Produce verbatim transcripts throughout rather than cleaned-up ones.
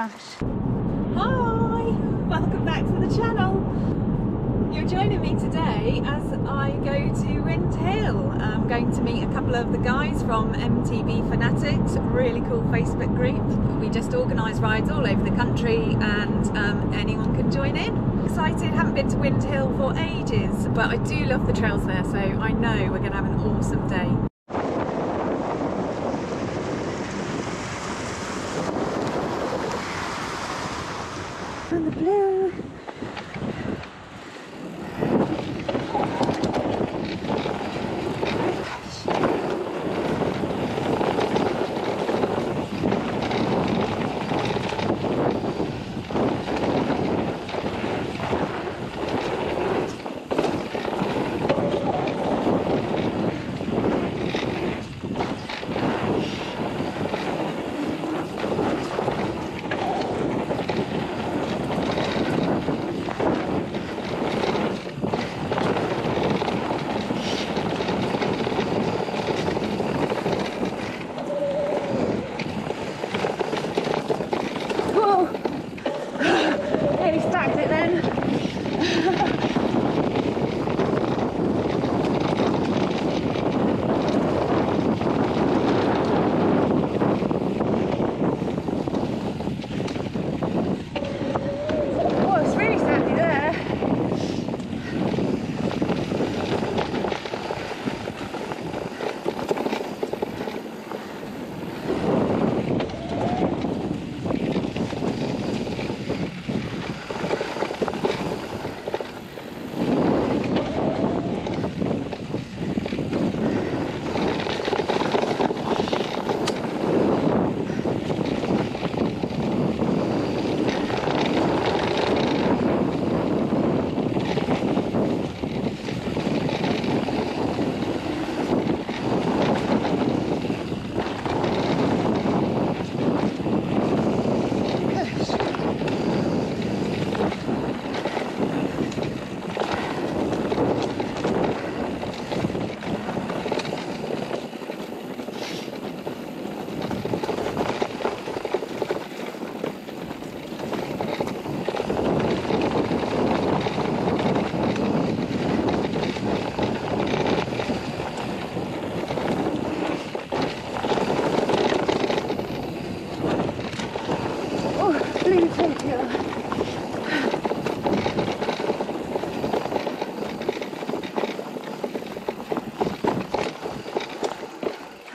crash. Hi, welcome back to the channel. You're joining me today as I go to Windhill. I'm going to meet a couple of the guys from M T B Fanatics, a really cool Facebook group. We just organise rides all over the country and um, anyone can join in. Excited, haven't been to Windhill for ages, but I do love the trails there, so I know we're going to have an awesome day. And the blue!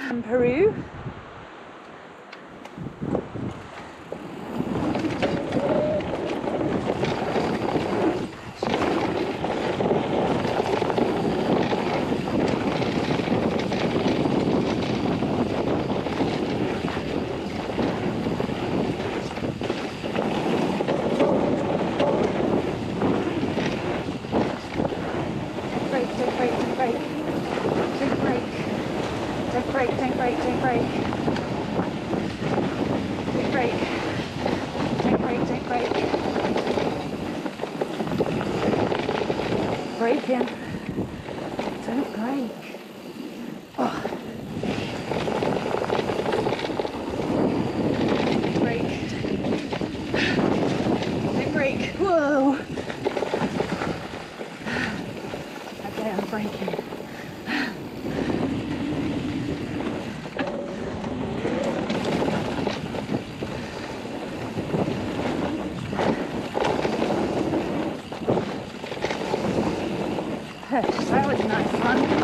Empiru. Breaking. Don't break. Oh. Don't break. Don't break. Whoa. Okay, I'm breaking. That was nice fun.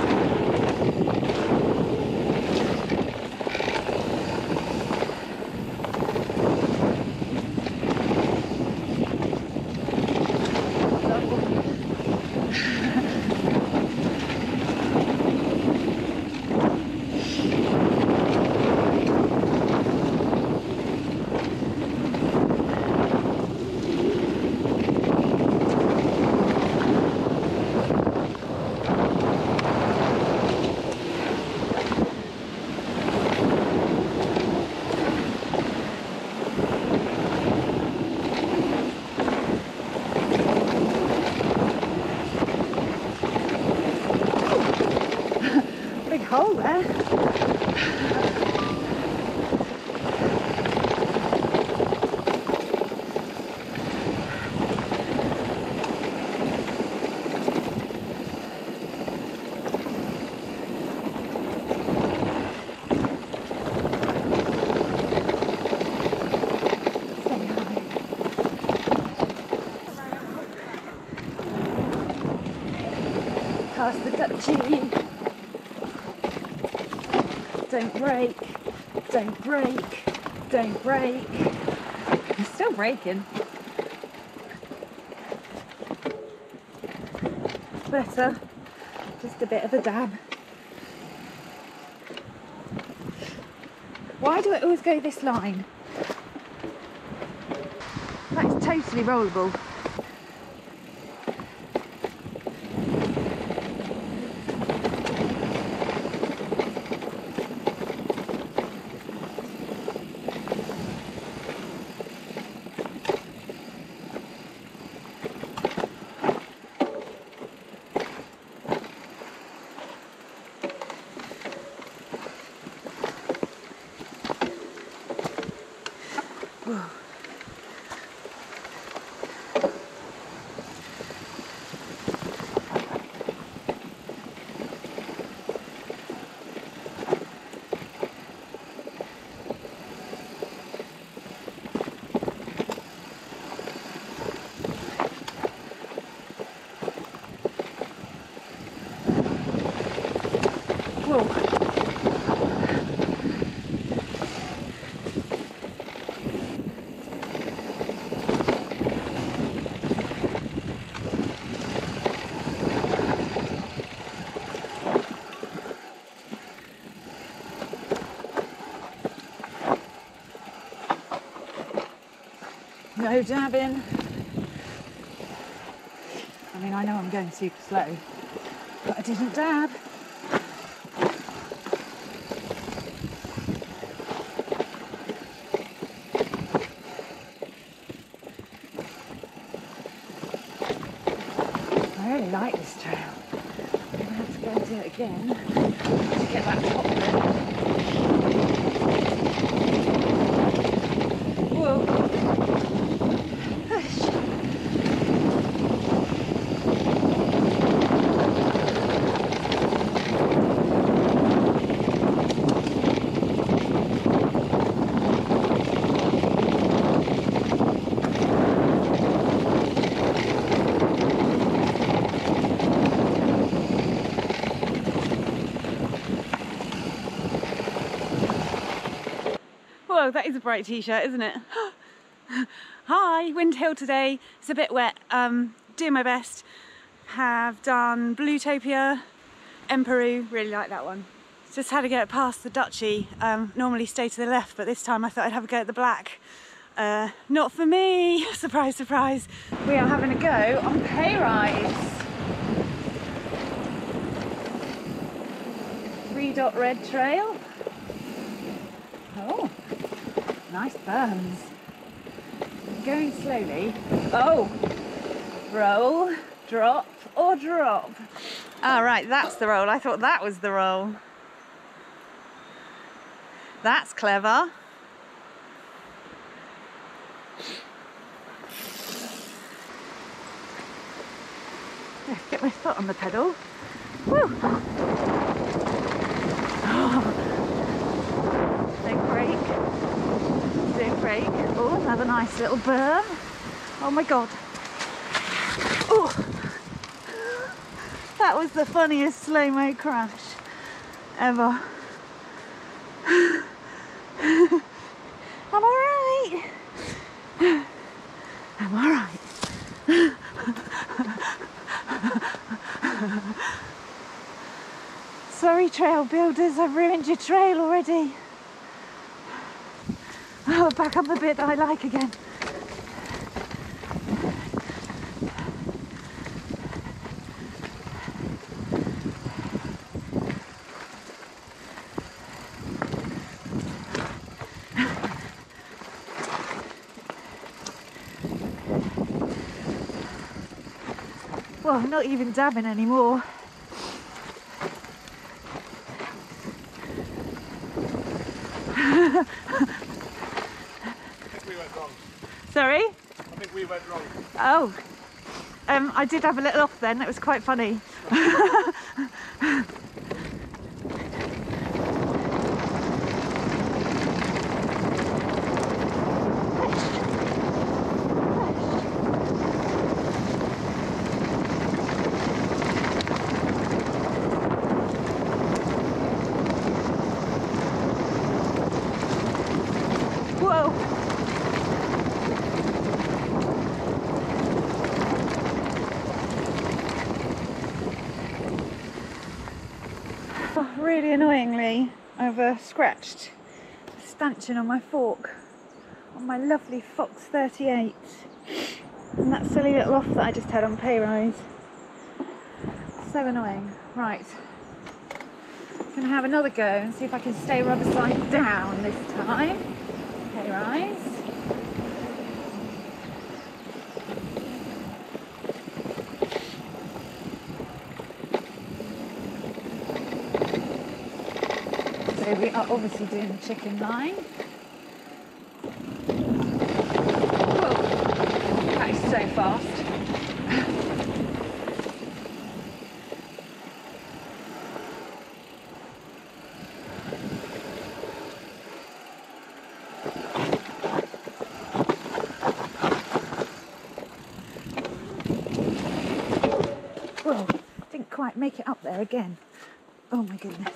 Hole there. Don't break. Don't break. Don't break. You're still breaking. Better. Just a bit of a dab. Why do I always go this line? That's totally rollable. No dabbing. I mean, I know I'm going super slow, but I didn't dab. I really like this trail. I'm going to have to go and do it again to get that top bit. Whoa. Oh, that is a bright t-shirt, isn't it? Hi, Windhill today. It's a bit wet. Um, doing my best. Have done Bluetopia, Empiru. Really like that one. Just had to go past the Dutchie. Um, normally stay to the left, but this time I thought I'd have a go at the black. Uh, not for me. Surprise, surprise. We are having a go on Pay Rise. Three dot red trail. Oh. Nice burns. Going slowly. Oh, roll, drop, or drop. All right, that's the roll. I thought that was the roll. That's clever. Get my foot on the pedal. Woo! Oh. Don't break. Break. Oh, another nice little berm. Oh my god. Oh, that was the funniest slow-mo crash ever. I'm alright. I'm alright. Sorry, trail builders, I've ruined your trail already. Oh, back up a bit that I like again. Well, I'm not even dabbing anymore. Sorry? I think we went wrong. Oh, um, I did have a little off then, it was quite funny. Oh, really annoyingly, I've uh, scratched the stanchion on my fork on my lovely Fox thirty-eight. And that silly little off that I just had on Pay Rise. So annoying. Right. I'm going to have another go and see if I can stay rubber side down this time. Pay Rise. So we are obviously doing the chicken line. Whoa, that is so fast. Whoa, didn't quite make it up there again. Oh my goodness.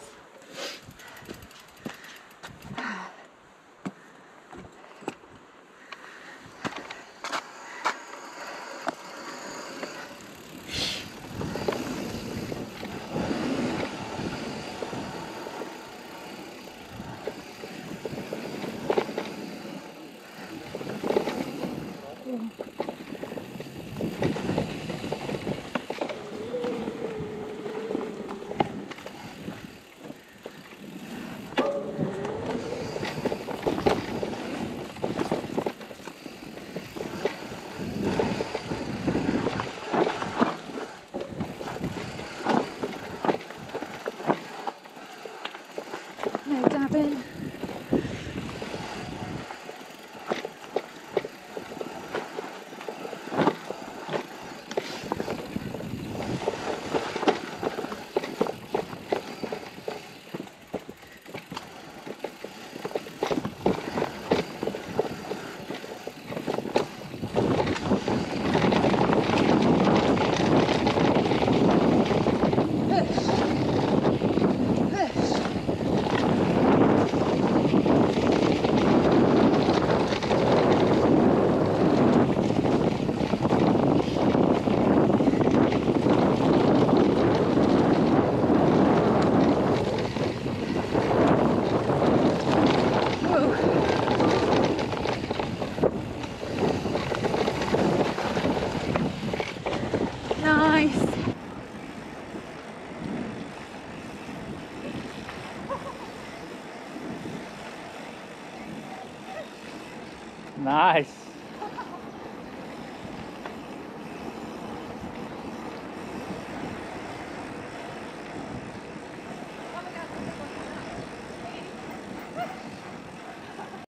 Nice.